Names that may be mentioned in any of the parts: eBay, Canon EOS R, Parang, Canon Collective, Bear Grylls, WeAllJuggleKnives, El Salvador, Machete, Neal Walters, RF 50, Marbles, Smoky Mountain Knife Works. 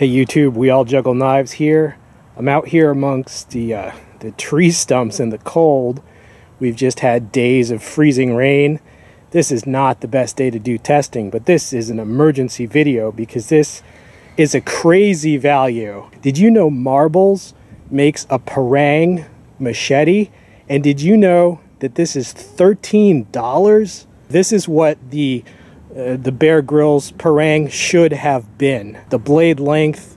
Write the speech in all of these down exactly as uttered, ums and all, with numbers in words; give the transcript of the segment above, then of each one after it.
Hey YouTube, we all juggle knives here. I'm out here amongst the, uh, the tree stumps in the cold. We've just had days of freezing rain. This is not the best day to do testing, but this is an emergency video because this is a crazy value. Did you know Marbles makes a Parang machete? And did you know that this is thirteen dollars? This is what the Uh, the Bear Grylls Parang should have been. The blade length,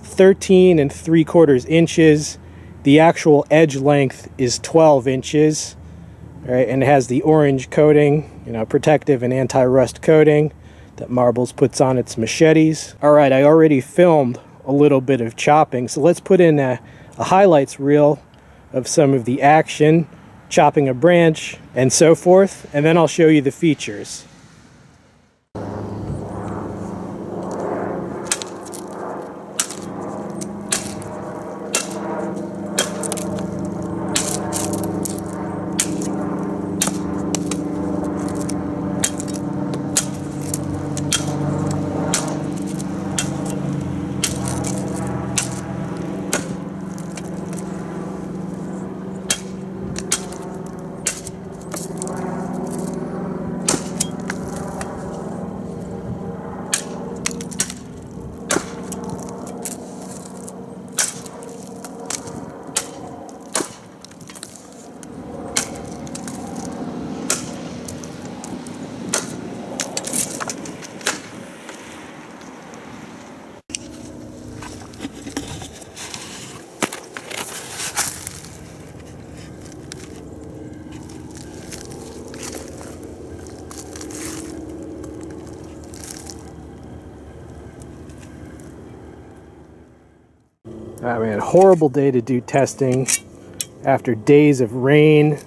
thirteen and three quarters inches. The actual edge length is twelve inches. All right, and it has the orange coating, you know, protective and anti-rust coating that Marbles puts on its machetes. All right, I already filmed a little bit of chopping, so let's put in a, a highlights reel of some of the action, chopping a branch and so forth, and then I'll show you the features. I mean, a horrible day to do testing after days of rain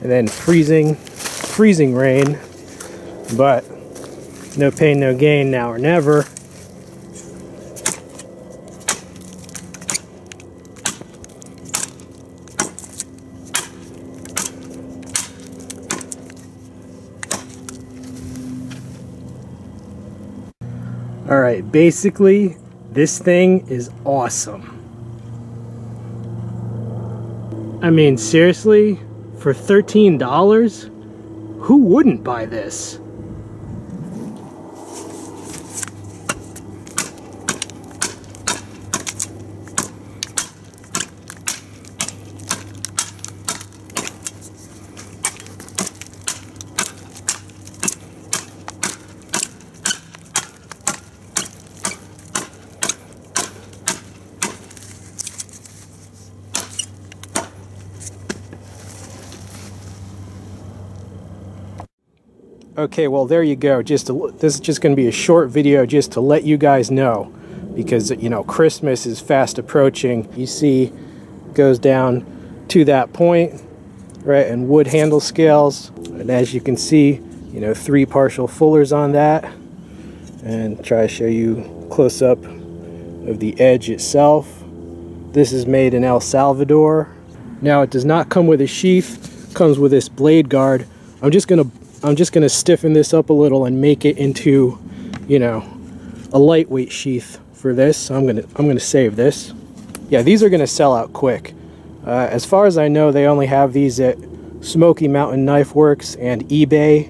and then freezing, freezing rain, but no pain, no gain, now or never. All right, basically, this thing is awesome. I mean, seriously, for thirteen dollars, who wouldn't buy this? Okay, well, there you go. Just to, this is just going to be a short video just to let you guys know, because, you know, Christmas is fast approaching. You see, it goes down to that point, right, and wood handle scales. And as you can see, you know, three partial fullers on that. And try to show you close-up of the edge itself. This is made in El Salvador. Now, it does not come with a sheath. It comes with this blade guard. I'm just going to I'm just going to stiffen this up a little and make it into, you know, a lightweight sheath for this. So I'm going to I'm going to save this. Yeah, these are going to sell out quick. Uh, as far as I know, they only have these at Smoky Mountain Knife Works and eBay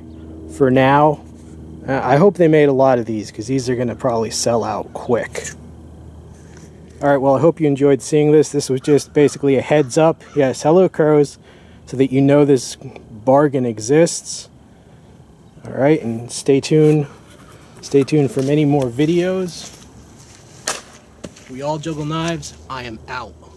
for now. Uh, I hope they made a lot of these, because these are going to probably sell out quick. All right, well, I hope you enjoyed seeing this. This was just basically a heads up. Yes, hello crows, so that you know this bargain exists. All right, and stay tuned. Stay tuned for many more videos. We all juggle knives. I am out.